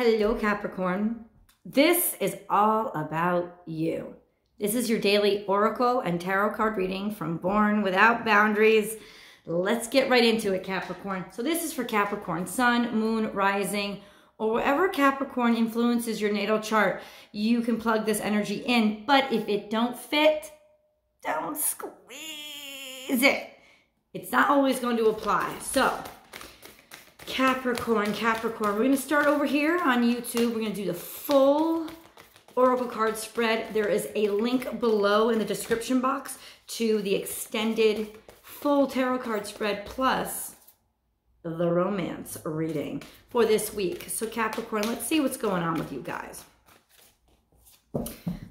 Hello, Capricorn. This is all about you. This is your daily oracle and tarot card reading from Born Without Boundaries. Let's get right into it, Capricorn. So this is for Capricorn, sun, moon, rising, or wherever Capricorn influences your natal chart. You can plug this energy in, but if it don't fit, don't squeeze it. It's not always going to apply. So Capricorn, we're going to start over here on YouTube. We're going to do the full oracle card spread. There is a link below in the description box to the extended full tarot card spread plus the romance reading for this week. So Capricorn, let's see what's going on with you guys.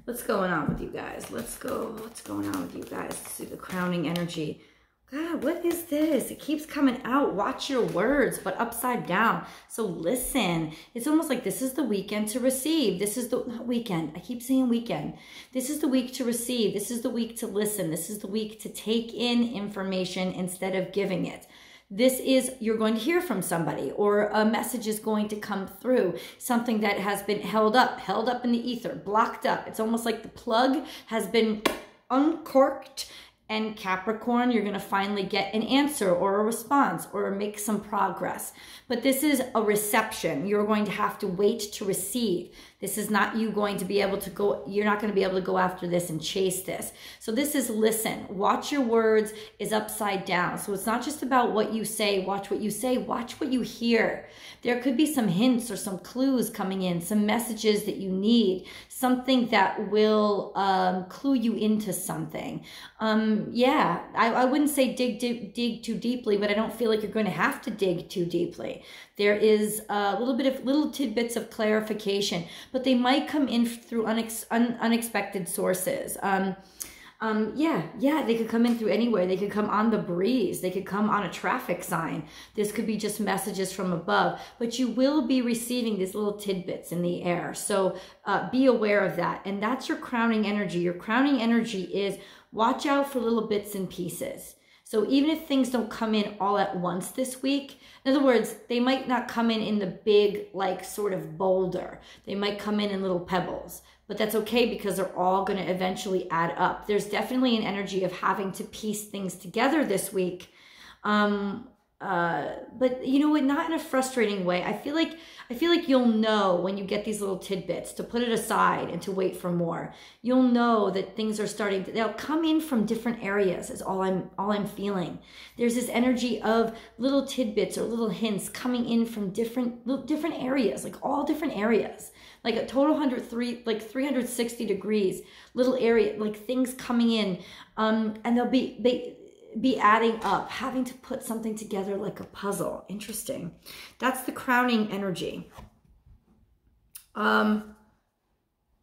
What's going on with you guys? Let's see the crowning energy. God, what is this? It keeps coming out. Watch your words, but upside down. So listen. It's almost like this is the weekend to receive. This is the weekend. I keep saying weekend. This is the week to receive. This is the week to listen. This is the week to take in information instead of giving it. This is, you're going to hear from somebody, or a message is going to come through, something that has been held up in the ether, blocked up. It's almost like the plug has been uncorked. And Capricorn, you're going to finally get an answer or a response or make some progress. But this is a reception. You're going to have to wait to receive. This is not you going to be able to go. You're not going to be able to go after this and chase this. So this is listen. Watch your words is upside down. So it's not just about what you say. Watch what you say. Watch what you hear. There could be some hints or some clues coming in, some messages that you need, something that will clue you into something. Yeah, I wouldn't say dig too deeply, but I don't feel like you're going to have to dig too deeply. There is a little bit of little tidbits of clarification, but they might come in through unexpected sources. Yeah, they could come in through anywhere. They could come on the breeze. They could come on a traffic sign. This could be just messages from above, but you will be receiving these little tidbits in the air. So be aware of that. And that's your crowning energy. Your crowning energy is watch out for little bits and pieces. So even if things don't come in all at once this week, in other words, they might not come in the big, like, sort of boulder. They might come in little pebbles, but that's okay because they're all going to eventually add up. There's definitely an energy of having to piece things together this week. But you know what, not in a frustrating way. I feel like you'll know when you get these little tidbits to put it aside and to wait for more. You'll know that things are starting to, they'll come in from different areas is all I'm feeling. There's this energy of little tidbits or little hints coming in from different areas, like all different areas, like a total 360 degrees, little area, like things coming in. And they'll be adding up, having to put something together like a puzzle. Interesting. That's the crowning energy.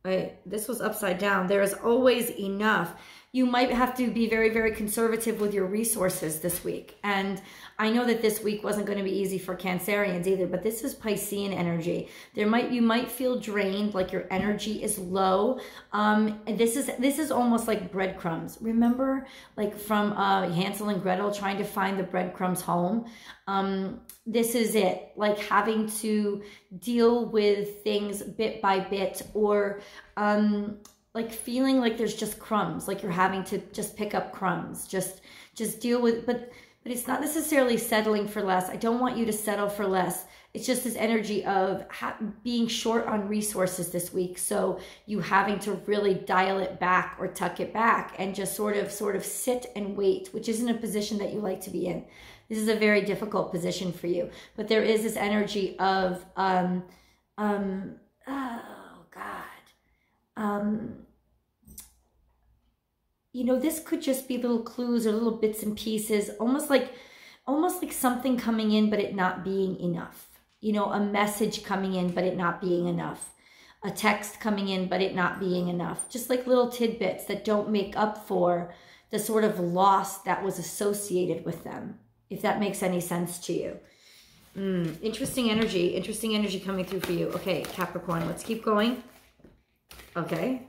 Wait, this was upside down. There is always enough. You might have to be very, very conservative with your resources this week. And I know that this week wasn't going to be easy for Cancerians either, but this is Piscean energy. You might feel drained, like your energy is low. And this is almost like breadcrumbs. Remember, like from Hansel and Gretel trying to find the breadcrumbs home. This is it, like having to deal with things bit by bit, or like feeling like there's just crumbs, like you're having to just pick up crumbs, just deal with, but it's not necessarily settling for less. I don't want you to settle for less. It's just this energy of being short on resources this week. So you having to really dial it back or tuck it back and just sort of sit and wait, which isn't a position that you like to be in. This is a very difficult position for you, but there is this energy of, oh God. You know, this could just be little clues or little bits and pieces, almost like something coming in, but it not being enough. You know, a message coming in, but it not being enough. A text coming in, but it not being enough. Just like little tidbits that don't make up for the sort of loss that was associated with them, if that makes any sense to you. Interesting energy coming through for you. Okay, Capricorn, let's keep going. Okay.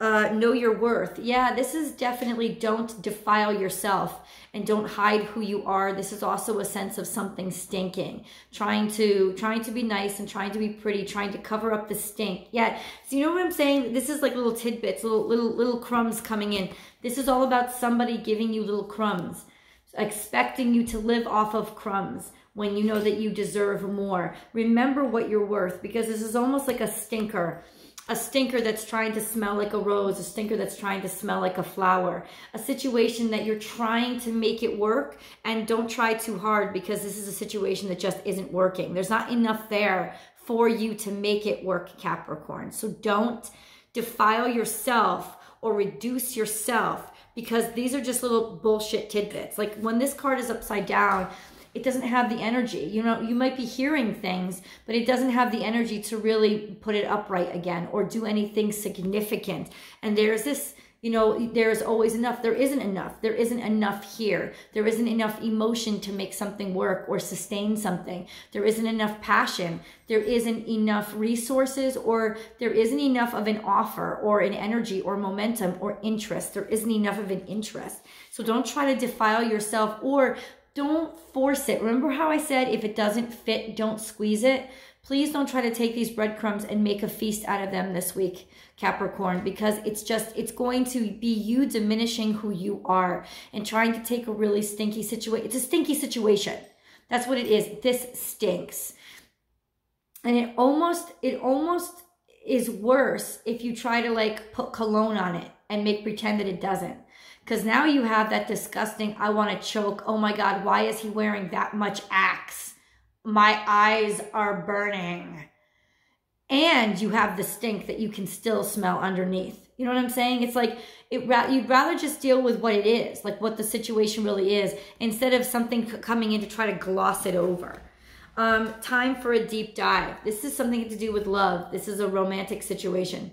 Know your worth. Yeah, this is definitely don't defile yourself and don't hide who you are. This is also a sense of something stinking. Trying to be nice and trying to be pretty, trying to cover up the stink. Yeah, so you know what I'm saying? This is like little tidbits, little crumbs coming in. This is all about somebody giving you little crumbs, expecting you to live off of crumbs when you know that you deserve more. Remember what you're worth, because this is almost like a stinker. A stinker that's trying to smell like a rose, a stinker that's trying to smell like a flower, a situation that you're trying to make it work, and don't try too hard because this is a situation that just isn't working. There's not enough there for you to make it work, Capricorn. So don't defile yourself or reduce yourself, because these are just little bullshit tidbits. Like when this card is upside down, it doesn't have the energy. You know, you might be hearing things, but it doesn't have the energy to really put it upright again or do anything significant. And there's this, you know, there is always enough. There isn't enough. There isn't enough here. There isn't enough emotion to make something work or sustain something. There isn't enough passion. There isn't enough resources, or there isn't enough of an offer or an energy or momentum or interest. There isn't enough of an interest. So don't try to defile yourself or don't force it. Remember how I said, if it doesn't fit, don't squeeze it? Please don't try to take these breadcrumbs and make a feast out of them this week, Capricorn, because it's going to be you diminishing who you are and trying to take a really stinky situation. It's a stinky situation. That's what it is. This stinks. And it almost is worse if you try to like put cologne on it and pretend that it doesn't. Because now you have that disgusting, I want to choke. Oh my God, why is he wearing that much Axe? My eyes are burning. And you have the stink that you can still smell underneath. You know what I'm saying? It's like, you'd rather just deal with what it is, like what the situation really is, instead of something coming in to try to gloss it over. Time for a deep dive. This is something to do with love. This is a romantic situation.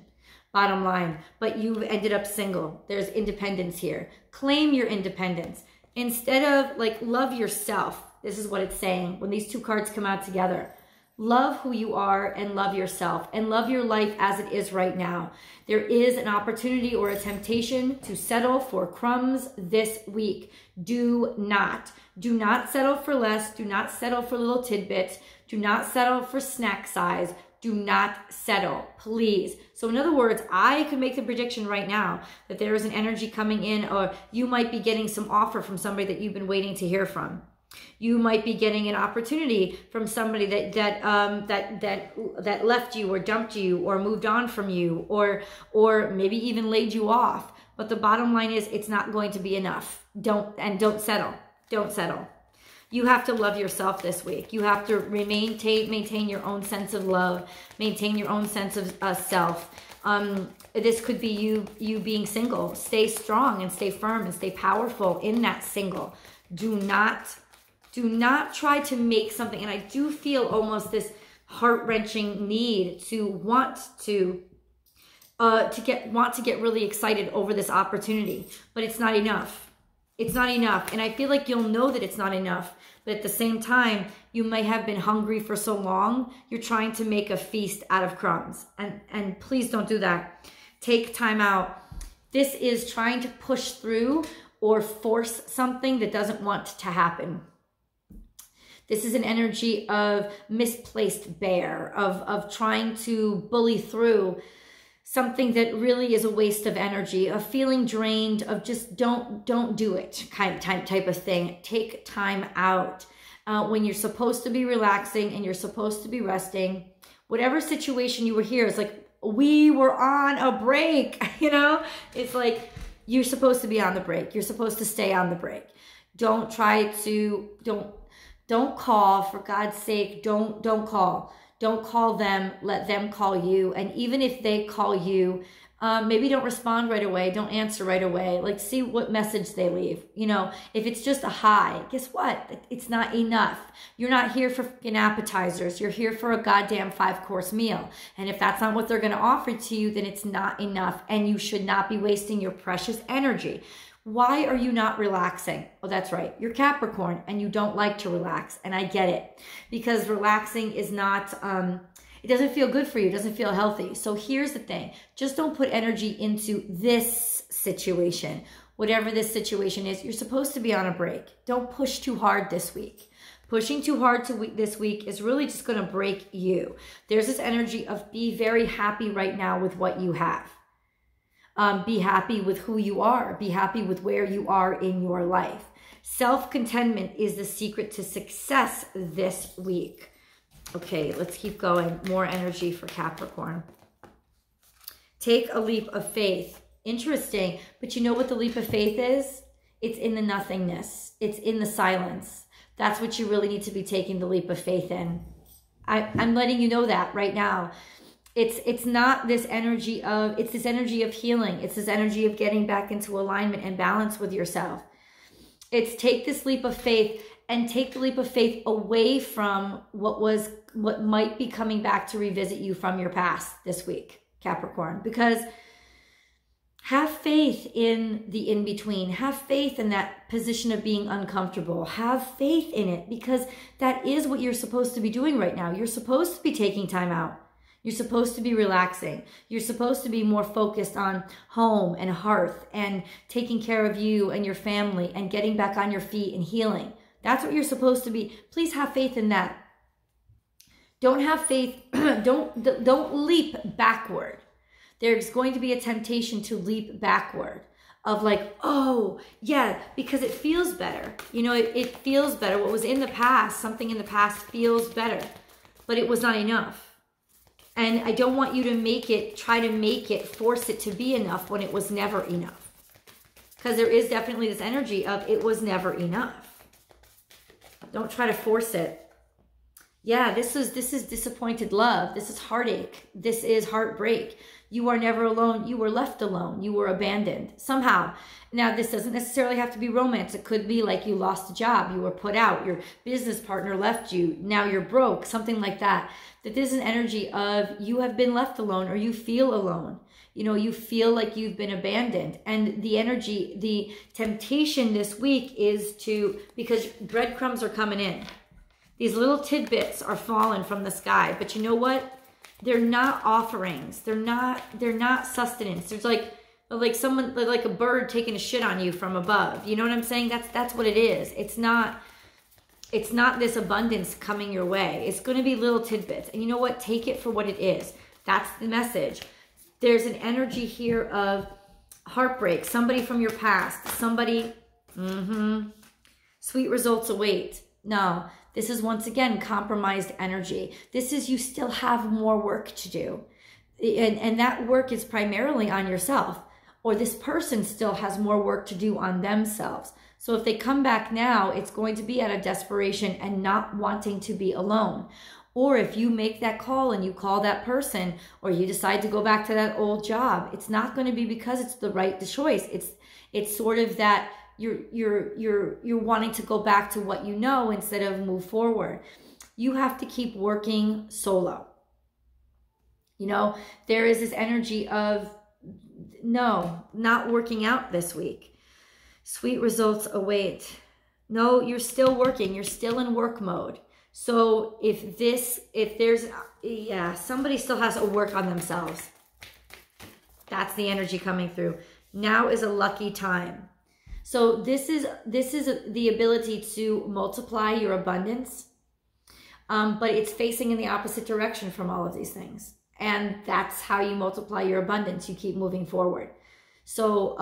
Bottom line, but you've ended up single. There's independence here. Claim your independence. Instead of like, love yourself. This is what it's saying when these two cards come out together. Love who you are and love yourself and love your life as it is right now. There is an opportunity or a temptation to settle for crumbs this week. Do not settle for less. Do not settle for little tidbits. Do not settle for snack size. Do not settle, please. So in other words, I could make the prediction right now that there is an energy coming in, or you might be getting some offer from somebody that you've been waiting to hear from. You might be getting an opportunity from somebody that left you or dumped you or moved on from you, or maybe even laid you off. But the bottom line is, it's not going to be enough. Don't settle. Don't settle. You have to love yourself this week. You have to maintain your own sense of love, maintain your own sense of self. This could be you being single. Stay strong and stay firm and stay powerful in that single. Do not try to make something. And I do feel almost this heart-wrenching need to want to get really excited over this opportunity, but it's not enough. It's not enough. And I feel like you'll know that it's not enough. But at the same time, you may have been hungry for so long. You're trying to make a feast out of crumbs. And please don't do that. Take time out. This is trying to push through or force something that doesn't want to happen. This is an energy of misplaced bear, of trying to bully through something that really is a waste of energy, of feeling drained, of just don't do it type of thing. Take time out when you're supposed to be relaxing and you're supposed to be resting. Whatever situation you were here, it's like, we were on a break, you know? It's like, you're supposed to be on the break. You're supposed to stay on the break. Don't call, for God's sake, don't call. Don't call them, let them call you. And even if they call you, maybe don't respond right away. Don't answer right away. Like, see what message they leave. You know, if it's just a hi, guess what? It's not enough. You're not here for fucking appetizers. You're here for a goddamn 5-course meal. And if that's not what they're going to offer to you, then it's not enough. And you should not be wasting your precious energy. Why are you not relaxing? Oh, that's right. You're Capricorn and you don't like to relax. And I get it, because relaxing is not, It doesn't feel good for you. It doesn't feel healthy. So here's the thing. Just don't put energy into this situation. Whatever this situation is, you're supposed to be on a break. Don't push too hard this week. Pushing too hard this week is really just going to break you. There's this energy of be very happy right now with what you have. Be happy with who you are. Be happy with where you are in your life. Self-contentment is the secret to success this week. Okay, let's keep going. More energy for Capricorn. Take a leap of faith. Interesting, but you know what the leap of faith is? It's in the nothingness. It's in the silence. That's what you really need to be taking the leap of faith in. I'm letting you know that right now. It's not this energy of, it's this energy of healing. It's this energy of getting back into alignment and balance with yourself. It's take this leap of faith and take the leap of faith away from what might be coming back to revisit you from your past this week, Capricorn, because have faith in the in-between. Have faith in that position of being uncomfortable. Have faith in it because that is what you're supposed to be doing right now. You're supposed to be taking time out. You're supposed to be relaxing. You're supposed to be more focused on home and hearth and taking care of you and your family and getting back on your feet and healing. That's what you're supposed to be. Please have faith in that. Don't have faith. Don't leap backward. There's going to be a temptation to leap backward of like, oh, yeah, because it feels better. You know, it feels better. What was in the past, something in the past feels better, but it was not enough. And I don't want you to try to make it, force it to be enough when it was never enough. Because there is definitely this energy of it was never enough. Don't try to force it. Yeah, this is disappointed love. This is heartache. This is heartbreak. You are never alone. You were left alone. You were abandoned somehow. Now, this doesn't necessarily have to be romance. It could be like you lost a job. You were put out. Your business partner left you. Now you're broke. Something like that. That there's an energy of you have been left alone or you feel alone. You know, you feel like you've been abandoned. And the energy, the temptation this week is to, because breadcrumbs are coming in. These little tidbits are falling from the sky, but you know what? They're not offerings. They're not sustenance. There's like someone, like a bird taking a shit on you from above. You know what I'm saying? That's what it is. It's not this abundance coming your way. It's going to be little tidbits. And you know what? Take it for what it is. That's the message. There's an energy here of heartbreak, somebody from your past, somebody, sweet results await. No. This is, once again, compromised energy. This is you still have more work to do. And that work is primarily on yourself. Or this person still has more work to do on themselves. So if they come back now, it's going to be out of desperation and not wanting to be alone. Or if you make that call and you call that person, or you decide to go back to that old job, it's not going to be because it's the right choice. It's sort of that... You're wanting to go back to what you know instead of move forward. You have to keep working solo. You know, there is this energy of no, not working out this week. Sweet results await. No, you're still working. You're still in work mode. So somebody still has to work on themselves. That's the energy coming through. Now is a lucky time. So this is the ability to multiply your abundance, but it's facing in the opposite direction from all of these things. And that's how you multiply your abundance. You keep moving forward. So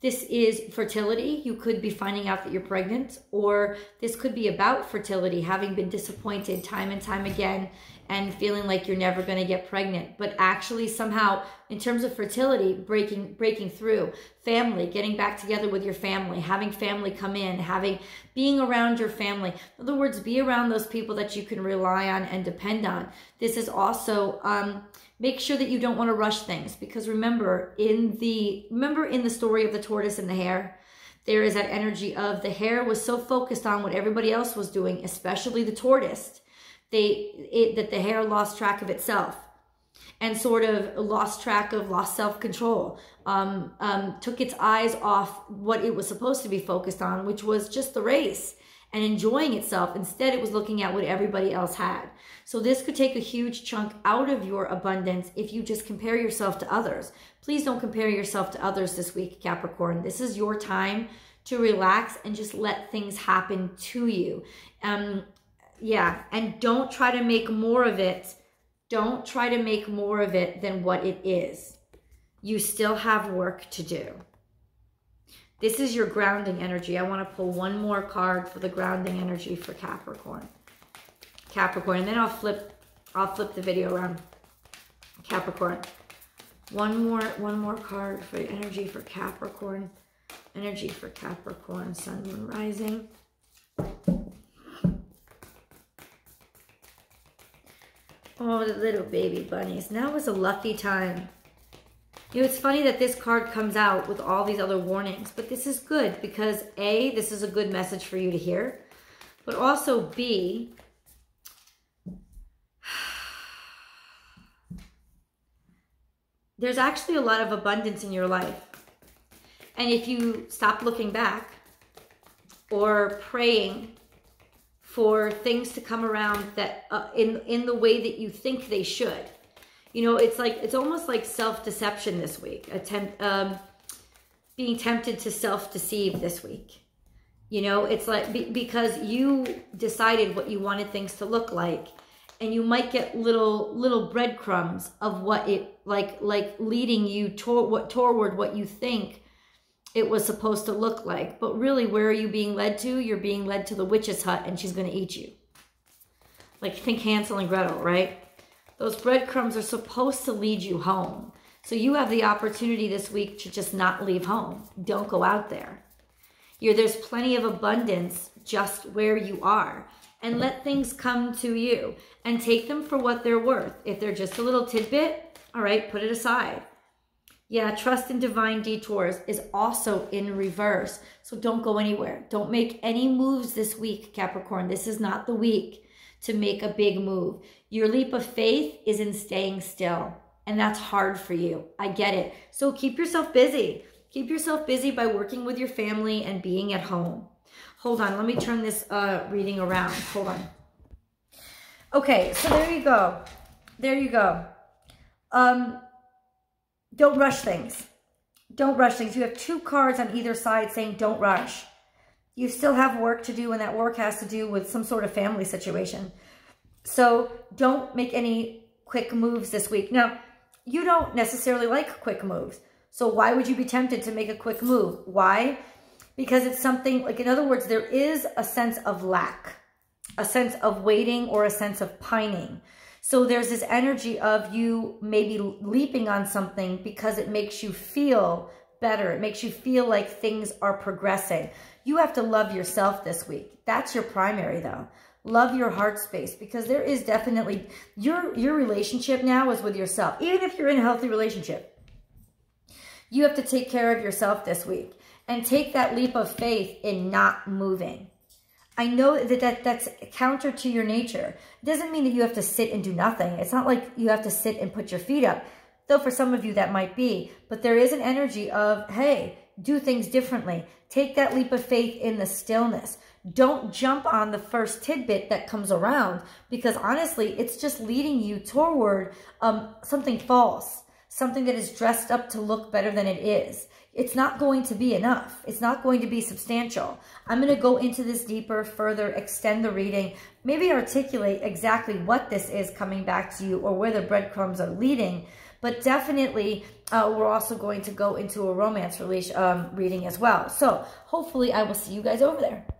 this is fertility. You could be finding out that you're pregnant, or this could be about fertility, having been disappointed time and time again and feeling like you're never going to get pregnant, but actually somehow in terms of fertility, breaking through, family, getting back together with your family, having family come in, being around your family. In other words, be around those people that you can rely on and depend on. This is also, make sure that you don't want to rush things, because remember in the story of the tortoise and the hare, there is that energy of the hare was so focused on what everybody else was doing, especially the tortoise, that the hare lost track of itself and sort of lost self-control, took its eyes off what it was supposed to be focused on, which was just the race. and enjoying itself. Instead, it was looking at what everybody else had. So this could take a huge chunk out of your abundance if you just compare yourself to others. Please don't compare yourself to others this week, Capricorn. This is your time to relax and just let things happen to you. And don't try to make more of it. Don't try to make more of it than what it is. You still have work to do. This is your grounding energy. I want to pull one more card for the grounding energy for Capricorn. Capricorn, and then I'll flip the video around. Capricorn. One more card for energy for Capricorn. Energy for Capricorn, Sun, Moon, Rising. Oh, the little baby bunnies. Now is a lucky time. You know, it's funny that this card comes out with all these other warnings, but this is good because A, this is a good message for you to hear, but also B, there's actually a lot of abundance in your life. And if you stop looking back or praying for things to come around that in the way that you think they should, you know, it's like, it's almost like self-deception this week, being tempted to self-deceive this week. You know, it's like, because you decided what you wanted things to look like, and you might get little breadcrumbs of what it like leading you toward what you think it was supposed to look like. But really, where are you being led to? You're being led to the witch's hut, and she's going to eat you. Like, think Hansel and Gretel, right? Those breadcrumbs are supposed to lead you home. So you have the opportunity this week to just not leave home. Don't go out there. There's plenty of abundance just where you are. And let things come to you and take them for what they're worth. If they're just a little tidbit, all right, put it aside. Yeah, trust in divine detours is also in reverse. So don't go anywhere. Don't make any moves this week, Capricorn. This is not the week to make a big move. Your leap of faith is in staying still. And that's hard for you. I get it. So keep yourself busy. Keep yourself busy by working with your family and being at home. Hold on. Let me turn this reading around. Hold on. Okay, so there you go. There you go. Don't rush things. Don't rush things. You have two cards on either side saying don't rush. You still have work to do, and that work has to do with some sort of family situation. So don't make any quick moves this week. Now, you don't necessarily like quick moves. So why would you be tempted to make a quick move? Why? Because it's something, like, in other words, there is a sense of lack, a sense of waiting, or a sense of pining. So there's this energy of you maybe leaping on something because it makes you feel better. It makes you feel like things are progressing. You have to love yourself this week. That's your primary, though. Love your heart space, because there is definitely, your relationship now is with yourself. Even if you're in a healthy relationship, you have to take care of yourself this week and take that leap of faith in not moving. I know that's counter to your nature. It doesn't mean that you have to sit and do nothing. It's not like you have to sit and put your feet up, though for some of you that might be. But there is an energy of, hey, do things differently. Take that leap of faith in the stillness. Don't jump on the first tidbit that comes around, because honestly, it's just leading you toward something false, something that is dressed up to look better than it is. It's not going to be enough. It's not going to be substantial. I'm going to go into this deeper, further, extend the reading, maybe articulate exactly what this is coming back to you or where the breadcrumbs are leading. But definitely, we're also going to go into a romance reading as well. So hopefully I will see you guys over there.